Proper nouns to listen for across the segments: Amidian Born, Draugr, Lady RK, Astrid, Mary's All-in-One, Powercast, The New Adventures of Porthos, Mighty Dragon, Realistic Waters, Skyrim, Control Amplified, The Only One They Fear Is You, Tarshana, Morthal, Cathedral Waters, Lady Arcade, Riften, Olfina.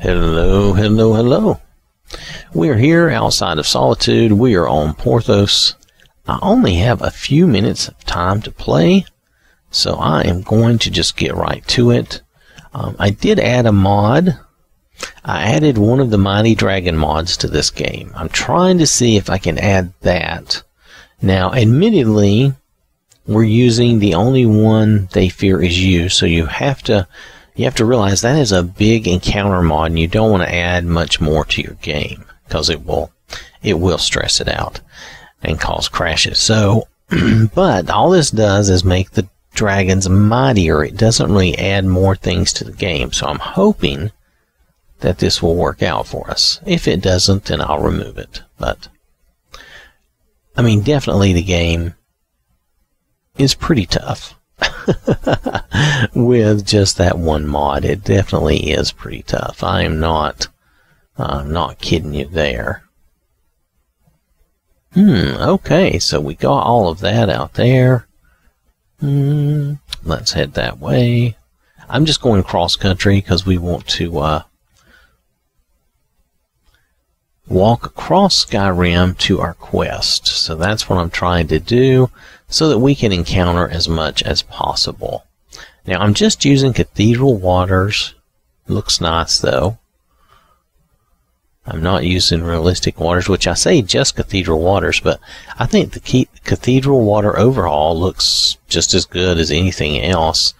Hello. We're here outside of Solitude. We are on Porthos. I only have a few minutes of time to play, so I am going to just get right to it. I did add a mod. I added one of the Mighty Dragon mods to this game. I'm trying to see if I can add that. Now, admittedly, we're using The Only One They Fear Is You, so you have to realize that is a big encounter mod, and you don't want to add much more to your game because it will stress it out and cause crashes. So, but all this does is make the dragons mightier. It doesn't really add more things to the game. So I'm hoping that this will work out for us. If it doesn't, then I'll remove it. But I mean, definitely the game is pretty tough. With just that one mod, it definitely is pretty tough. I am not kidding you there. Okay, so we got all of that out there. Let's head that way. I'm just going cross country because we want to walk across Skyrim to our quest. So that's what I'm trying to do, so that we can encounter as much as possible. Now, I'm just using Cathedral Waters. Looks nice, though. I'm not using Realistic Waters, which I say just Cathedral Waters, but I think the Cathedral Water overhaul looks just as good as anything else.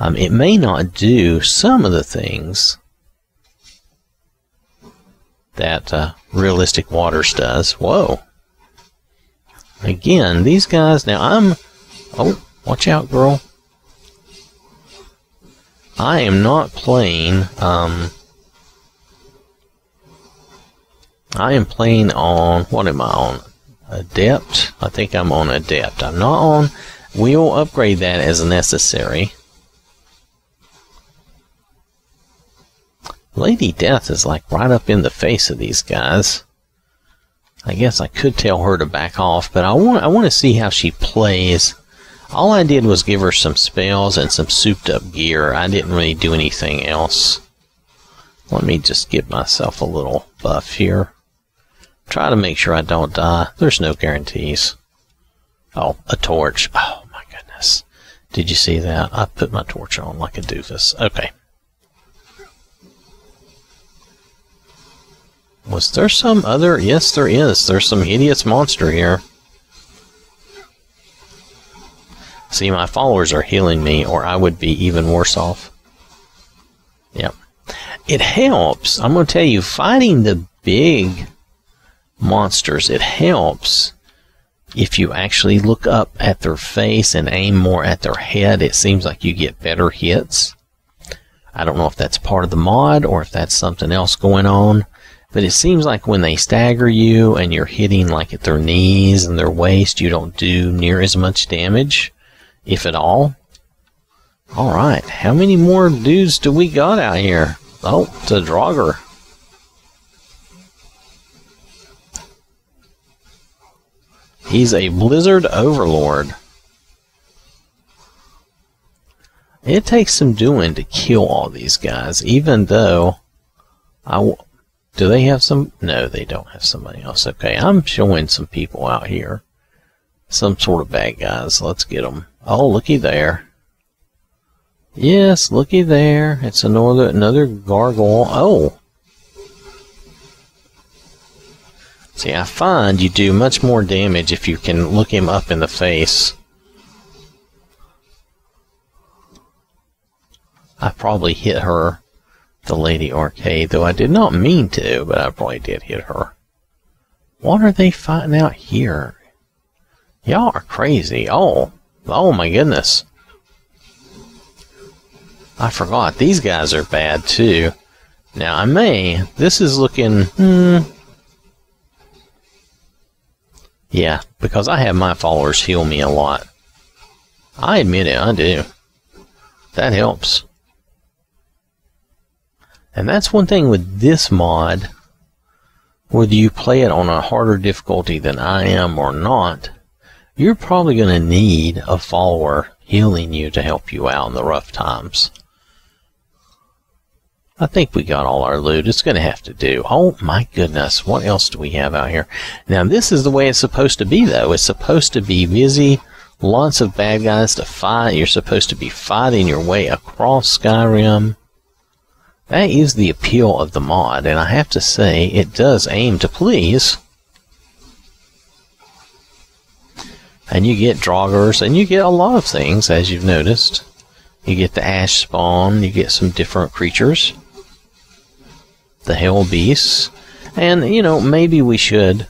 It may not do some of the things that Realistic Waters does. Whoa. Again, these guys, now oh, watch out, girl. I am not playing, I am playing on, what am I on? Adept? I think I'm on Adept. I'm not on, we'll upgrade that as necessary. Lady Death is like right up in the face of these guys. I guess I could tell her to back off, but I want to see how she plays. All I did was give her some spells and some souped-up gear. I didn't really do anything else. Let me just give myself a little buff here. Try to make sure I don't die. There's no guarantees. Oh, a torch. Oh, my goodness. Did you see that? I put my torch on like a doofus. Okay. Was there some other? Yes, there is. There's some hideous monster here. See, my followers are healing me, or I would be even worse off. Yep. It helps. I'm going to tell you, fighting the big monsters, it helps if you actually look up at their face and aim more at their head. It seems like you get better hits. I don't know if that's part of the mod or if that's something else going on. But it seems like when they stagger you and you're hitting like at their knees and their waist, you don't do near as much damage, if at all. Alright, how many more dudes do we got out here? Oh, the Draugr. He's a blizzard overlord. It takes some doing to kill all these guys, even though do they have some? No, they don't have somebody else. Okay, I'm showing some people out here. Some sort of bad guys. Let's get them. Oh, looky there. Yes, looky there. It's another gargoyle. Oh. See, I find you do much more damage if you can look him up in the face. I probably hit her. The Lady Arcade, though I did not mean to, but I probably did hit her. What are they fighting out here? Y'all are crazy. Oh my goodness. I forgot. These guys are bad, too. Now, this is looking, yeah, because I have my followers heal me a lot. I admit it, I do. That helps. And that's one thing with this mod, whether you play it on a harder difficulty than I am or not, you're probably going to need a follower healing you to help you out in the rough times. I think we got all our loot. It's going to have to do. Oh, my goodness. What else do we have out here? Now, this is the way it's supposed to be, though. It's supposed to be busy. Lots of bad guys to fight. You're supposed to be fighting your way across Skyrim. That is the appeal of the mod, and I have to say, it does aim to please. And you get draugrs, and you get a lot of things, as you've noticed. You get the ash spawn, you get some different creatures. The hell beasts. And, you know, maybe we should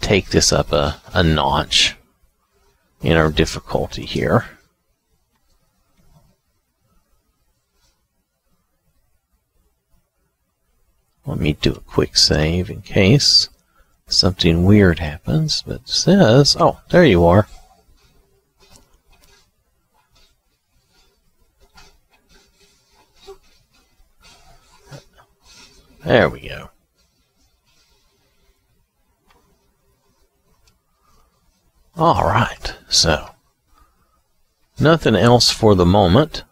take this up a notch in our difficulty here. Let me do a quick save in case something weird happens, but it says, oh, there you are. There we go. All right, so nothing else for the moment.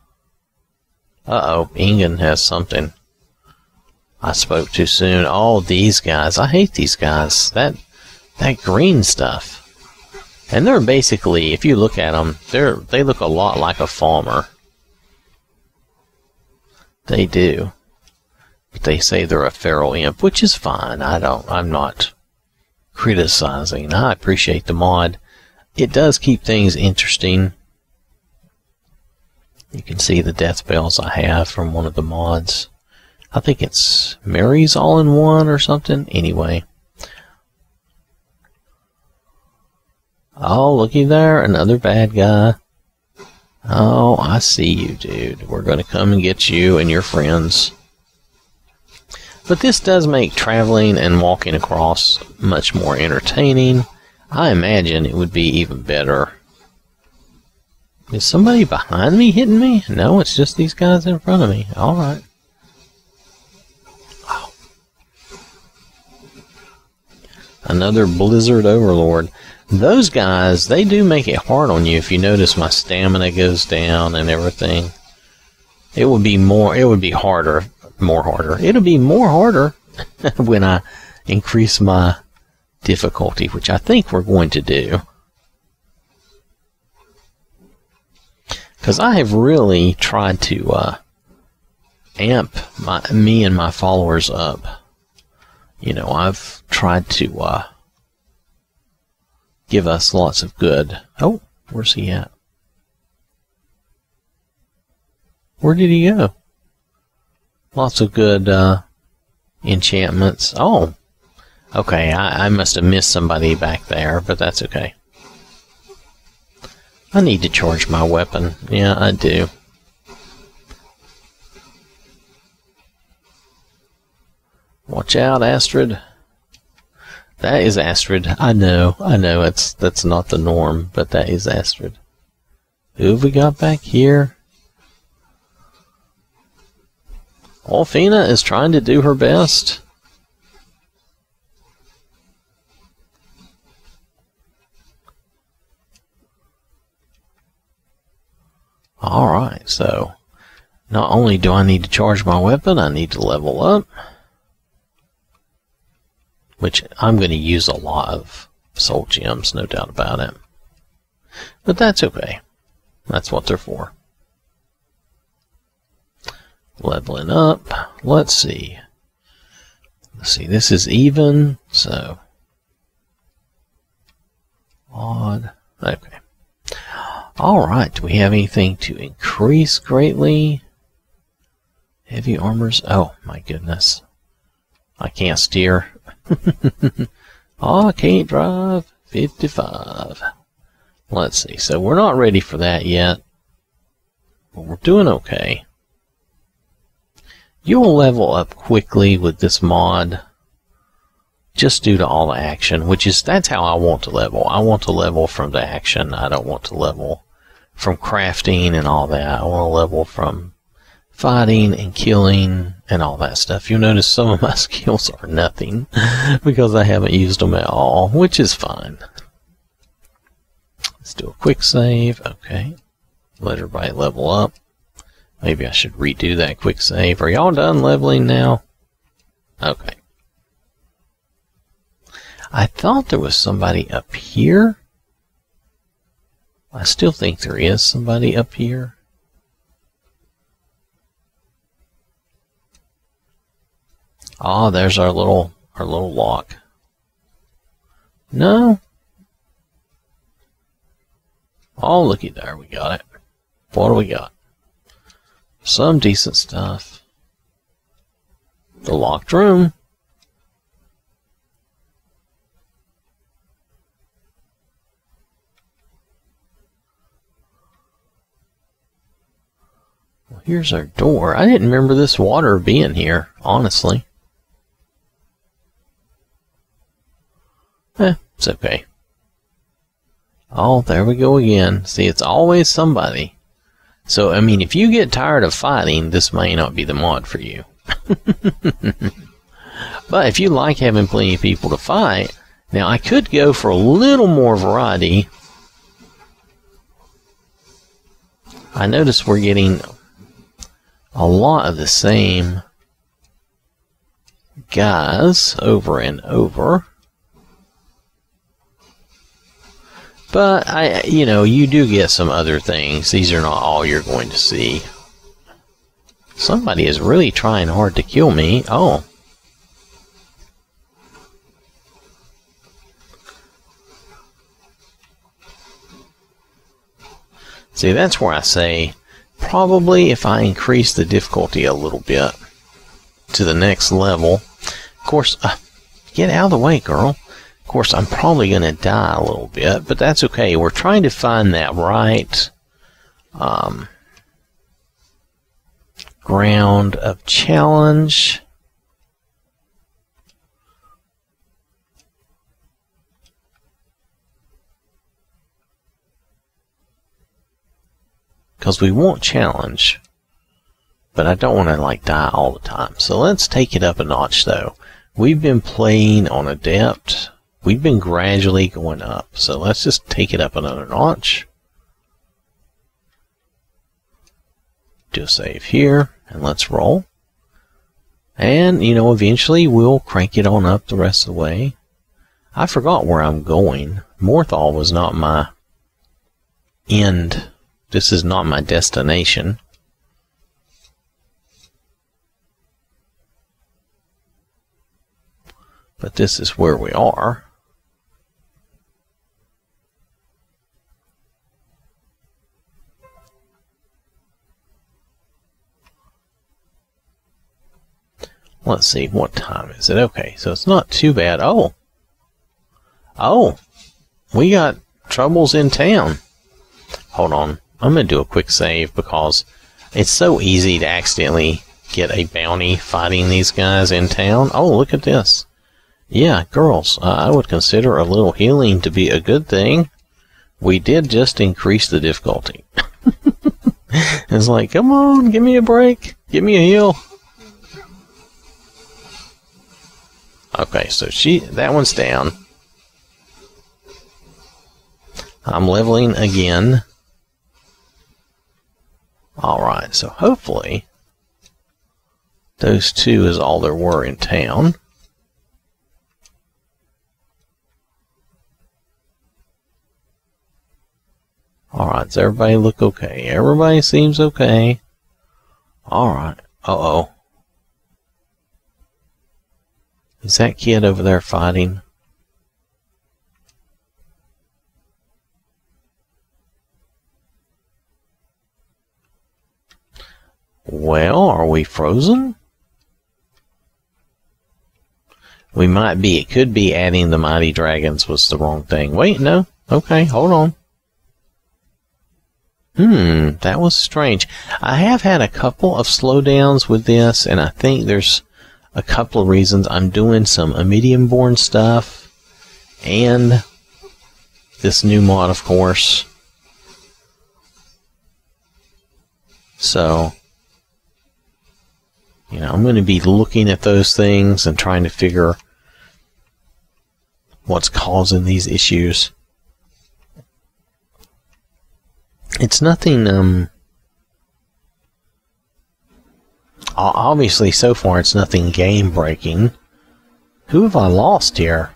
Uh-oh, Ingen has something. I spoke too soon. Oh, these guys. I hate these guys. That green stuff. And they're basically, if you look at them, they look a lot like a farmer. They do. But they say they're a feral imp, which is fine. I'm not criticizing. I appreciate the mod. It does keep things interesting. You can see the death bells I have from one of the mods. I think it's Mary's All-in-One or something. Anyway. Oh, looky there. Another bad guy. Oh, I see you, dude. We're going to come and get you and your friends. But this does make traveling and walking across much more entertaining. I imagine it would be even better. Is somebody behind me hitting me? No, it's just these guys in front of me. All right. Another Blizzard Overlord. Those guys, they do make it hard on you. If you notice, my stamina goes down and everything. It would be more. It would be harder. More harder. It'll be more harder when I increase my difficulty, which I think we're going to do. Because I have really tried to amp me and my followers up. You know, I've tried to give us lots of good. Oh, where's he at? Where did he go? Lots of good enchantments. Oh, okay, I must have missed somebody back there, but that's okay. I need to charge my weapon. Yeah, I do. Watch out, Astrid. That is Astrid. I know. That's not the norm, but that is Astrid. Who have we got back here? Olfina is trying to do her best. All right, so not only do I need to charge my weapon, I need to level up. Which I'm going to use a lot of soul gems, no doubt about it. But that's okay. That's what they're for. Leveling up. Let's see. This is even, so odd. Okay. Alright, do we have anything to increase greatly? Heavy armors. Oh, my goodness. I can't steer. Oh, I can't drive. 55. Let's see. So we're not ready for that yet. But we're doing okay. You'll level up quickly with this mod. Just due to all the action. Which is, that's how I want to level. I want to level from the action. I don't want to level from crafting and all that. I want to level from fighting and killing and all that stuff. You'll notice some of my skills are nothing because I haven't used them at all, which is fine. Let's do a quick save. Okay. Let everybody level up. Maybe I should redo that quick save. Are y'all done leveling now? Okay. I thought there was somebody up here. I still think there is somebody up here. Ah, there's our little lock. No. Oh, looky there, we got it. What do we got? Some decent stuff. The locked room. Well, here's our door. I didn't remember this water being here, honestly. It's okay. Oh, there we go again. See, it's always somebody. So, I mean, if you get tired of fighting, this may not be the mod for you. But if you like having plenty of people to fight, now I could go for a little more variety. I notice we're getting a lot of the same guys over and over. But, you know, you do get some other things. These are not all you're going to see. Somebody is really trying hard to kill me. Oh. See, that's where I say, probably if I increase the difficulty a little bit to the next level. Of course, get out of the way, girl. Of course, I'm probably going to die a little bit, but that's okay. We're trying to find that right ground of challenge. Because we want challenge, but I don't want to like die all the time. So let's take it up a notch, though. We've been playing on Adept. We've been gradually going up, so let's just take it up another notch. Do a save here, and let's roll. And, you know, eventually we'll crank it on up the rest of the way. I forgot where I'm going. Morthal was not my end. This is not my destination. But this is where we are. Let's see, what time is it? Okay, so it's not too bad. Oh! Oh! We got troubles in town. Hold on. I'm going to do a quick save because it's so easy to accidentally get a bounty fighting these guys in town. Oh, look at this. Yeah, girls, I would consider a little healing to be a good thing. We did just increase the difficulty. It's like, come on, give me a break. Give me a heal. Okay, so that one's down. I'm leveling again. Alright, so hopefully those two is all there were in town. Alright, does everybody look okay? Everybody seems okay. Alright. Uh-oh. Is that kid over there fighting? Well, are we frozen? We might be. It could be adding the Mighty Dragons was the wrong thing. Wait, no. Okay, hold on. That was strange. I have had a couple of slowdowns with this, and I think there's a couple of reasons. I'm doing some Amidian Born stuff, and this new mod, of course. So, you know, I'm going to be looking at those things and trying to figure what's causing these issues. It's nothing obviously so far it's nothing game-breaking. Who have I lost here?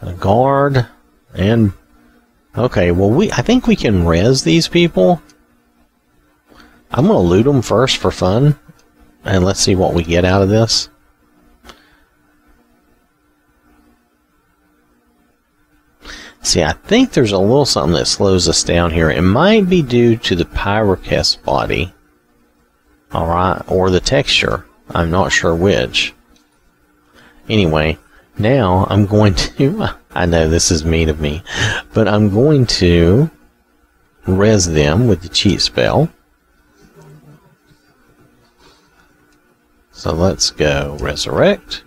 A guard and... Okay, well, I think we can res these people. I'm going to loot them first for fun. And let's see what we get out of this. See, I think there's a little something that slows us down here. It might be due to the Powercast body. Alright, or the texture. I'm not sure which. Anyway, now I'm going to... I know this is mean of me, but I'm going to res them with the cheat spell. So let's go resurrect.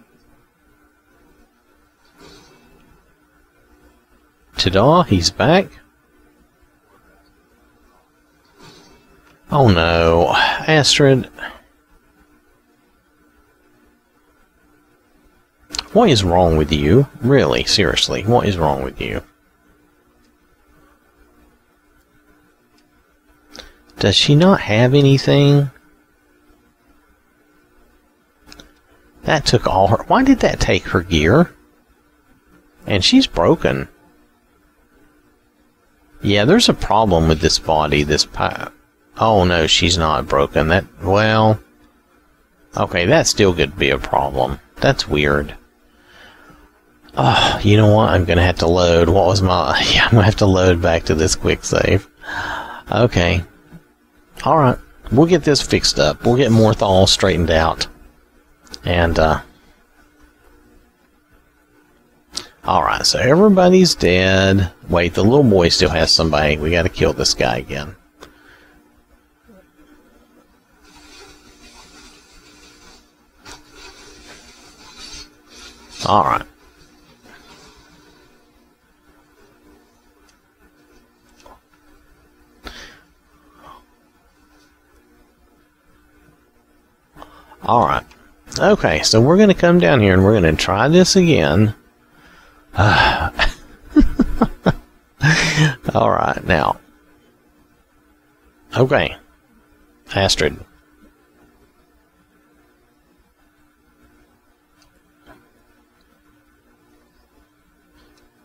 Ta-da, he's back. Oh no, Astrid. What is wrong with you? Really, seriously, what is wrong with you? Does she not have anything? That took all her... Why did that take her gear? And she's broken. Yeah, there's a problem with this body, this pipe. Oh no, she's not broken. That, well... Okay, that still could be a problem. That's weird. Oh, you know what? I'm going to have to load. What was my... Yeah, I'm going to have to load back to this quick save. Okay. Alright. We'll get this fixed up. We'll get Morthal straightened out. And, Alright, so everybody's dead. Wait, the little boy still has somebody. We got to kill this guy again. Alright. Alright, okay, so we're going to come down here and we're going to try this again. Alright, now. Okay, Astrid.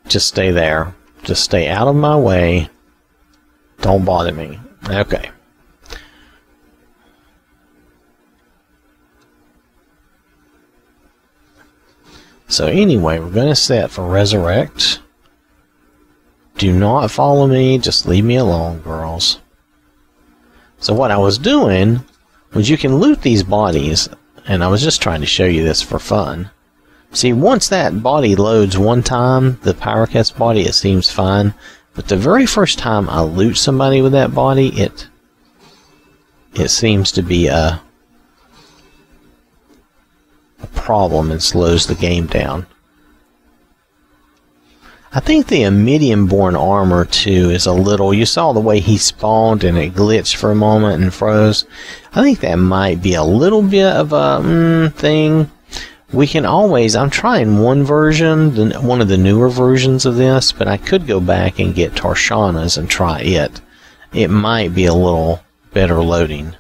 Just stay there. Just stay out of my way. Don't bother me. Okay. So anyway, we're going to set for resurrect. Do not follow me. Just leave me alone, girls. So what I was doing was you can loot these bodies. And I was just trying to show you this for fun. See, once that body loads one time, the Powercast body, it seems fine. But the very first time I loot somebody with that body, it seems to be a problem and slows the game down. I think the Amidian Born armor too is a little... You saw the way he spawned and it glitched for a moment and froze. I think that might be a little bit of a thing. We can always... I'm trying one version, one of the newer versions of this, but I could go back and get Tarshana's and try it. It might be a little better loading.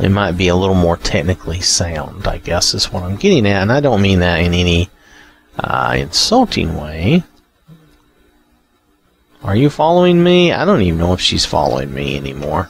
It might be a little more technically sound, I guess is what I'm getting at. And I don't mean that in any insulting way. Are you following me? I don't even know if she's following me anymore.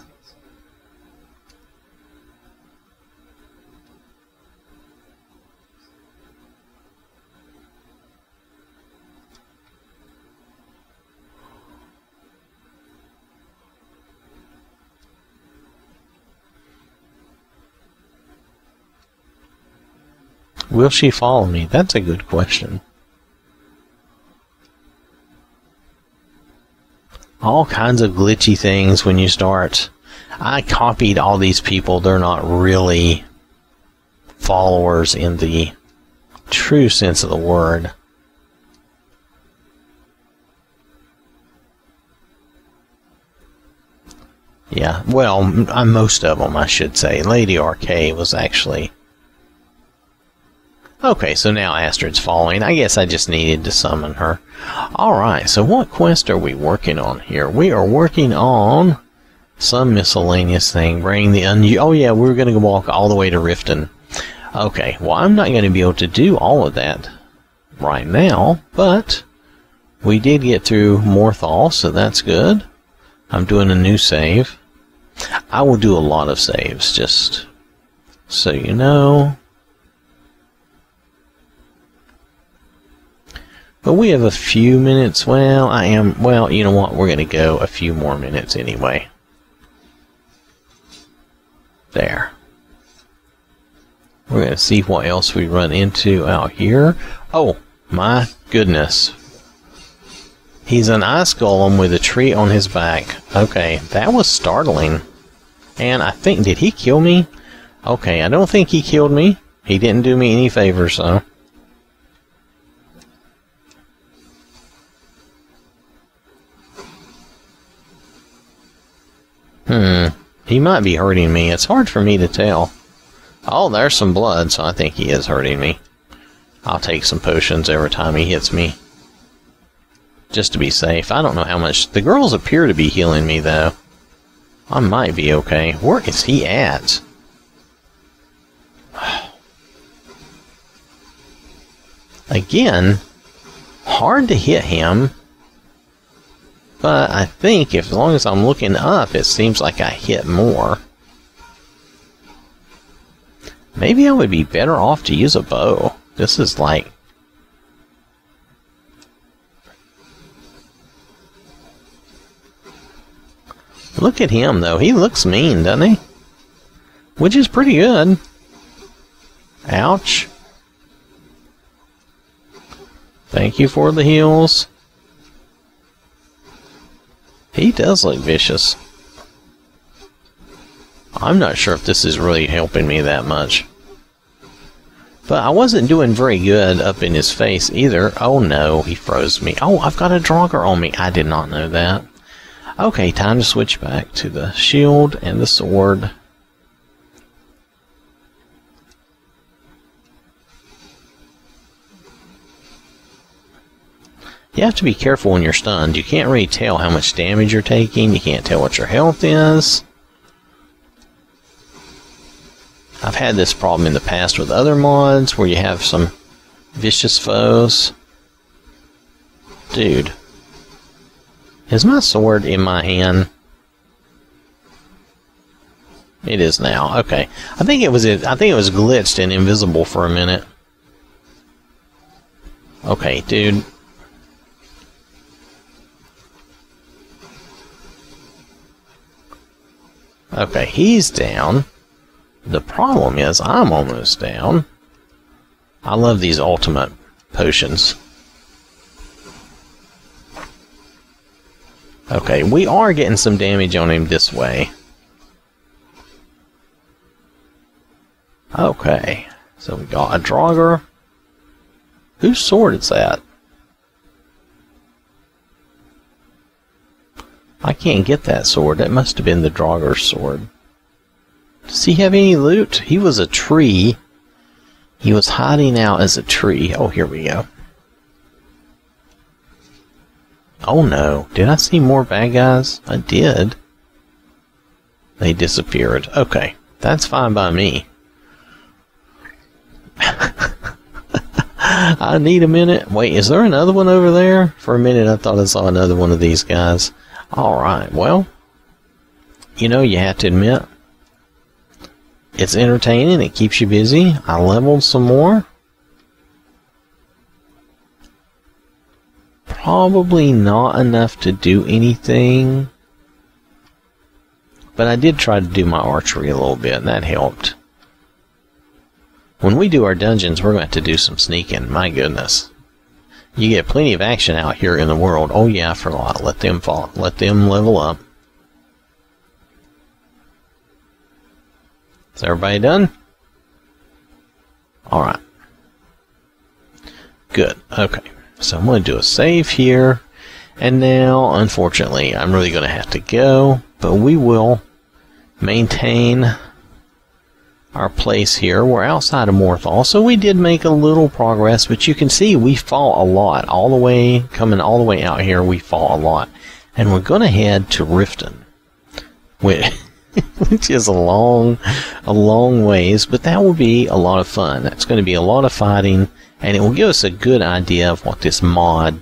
Will she follow me? That's a good question. All kinds of glitchy things when you start. I copied all these people. They're not really followers in the true sense of the word. Yeah, well, most of them, I should say. Lady RK was actually... Okay, so now Astrid's following. I guess I just needed to summon her. Alright, so what quest are we working on here? We are working on some miscellaneous thing. Bring the oh yeah, we're going to walk all the way to Riften. Okay, well I'm not going to be able to do all of that right now, but we did get through Morthal, so that's good. I'm doing a new save. I will do a lot of saves, just so you know. But we have a few minutes. Well, well, you know what? We're going to go a few more minutes anyway. There. We're going to see what else we run into out here. Oh, my goodness. He's an ice golem with a tree on his back. Okay, that was startling. And I think, did he kill me? Okay, I don't think he killed me. He didn't do me any favors, though. He might be hurting me. It's hard for me to tell. Oh, there's some blood, so I think he is hurting me. I'll take some potions every time he hits me. Just to be safe. I don't know how much. The girls appear to be healing me, though. I might be okay. Where is he at? Again, hard to hit him. But I think if, as long as I'm looking up, it seems like I hit more. Maybe I would be better off to use a bow. This is like... Look at him, though. He looks mean, doesn't he? Which is pretty good. Ouch. Thank you for the heals. He does look vicious. I'm not sure if this is really helping me that much. But I wasn't doing very good up in his face either. Oh no, he froze me. Oh, I've got a Draugr on me. I did not know that. Okay, time to switch back to the shield and the sword. You have to be careful when you're stunned. You can't really tell how much damage you're taking. You can't tell what your health is. I've had this problem in the past with other mods where you have some vicious foes. Dude. Is my sword in my hand? It is now. Okay. I think it was glitched and invisible for a minute. Okay, dude. Okay, he's down. The problem is I'm almost down. I love these ultimate potions. Okay, we are getting some damage on him this way. Okay, so we got a Draugr. Whose sword is that? I can't get that sword. That must have been the Draugr's sword. Does he have any loot? He was a tree. He was hiding out as a tree. Oh, here we go. Oh no, did I see more bad guys? I did. They disappeared. Okay, that's fine by me. I need a minute. Wait, is there another one over there? For a minute I thought I saw another one of these guys. Alright, well, you know, you have to admit, it's entertaining, it keeps you busy. I leveled some more. Probably not enough to do anything. But I did try to do my archery a little bit, and that helped. When we do our dungeons, we're going to have to do some sneaking. My goodness. You get plenty of action out here in the world. Oh yeah, I forgot. Let them fall. Let them level up. Is everybody done? Alright. Good. Okay. So I'm going to do a save here, and now, unfortunately, I'm really going to have to go, but we will maintain our place here. We're outside of Morthal, so we did make a little progress, but you can see we fought a lot. All the way, coming all the way out here, we fought a lot. And we're going to head to Riften, which is a long ways, but that will be a lot of fun. That's going to be a lot of fighting, and it will give us a good idea of what this mod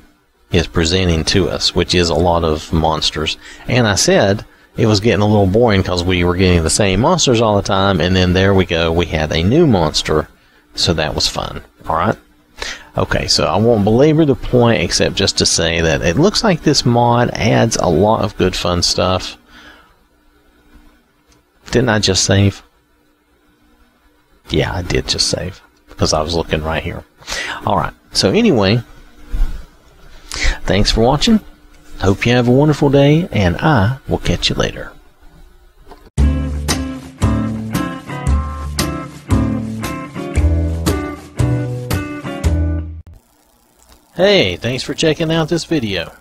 is presenting to us, which is a lot of monsters. And I said it was getting a little boring because we were getting the same monsters all the time, and then there we go, we had a new monster, so that was fun. Alright? Okay, so I won't belabor the point except just to say that it looks like this mod adds a lot of good fun stuff. Didn't I just save? Yeah, I did just save, because I was looking right here. Alright, so anyway, thanks for watching. Hope you have a wonderful day, and I will catch you later. Hey, thanks for checking out this video.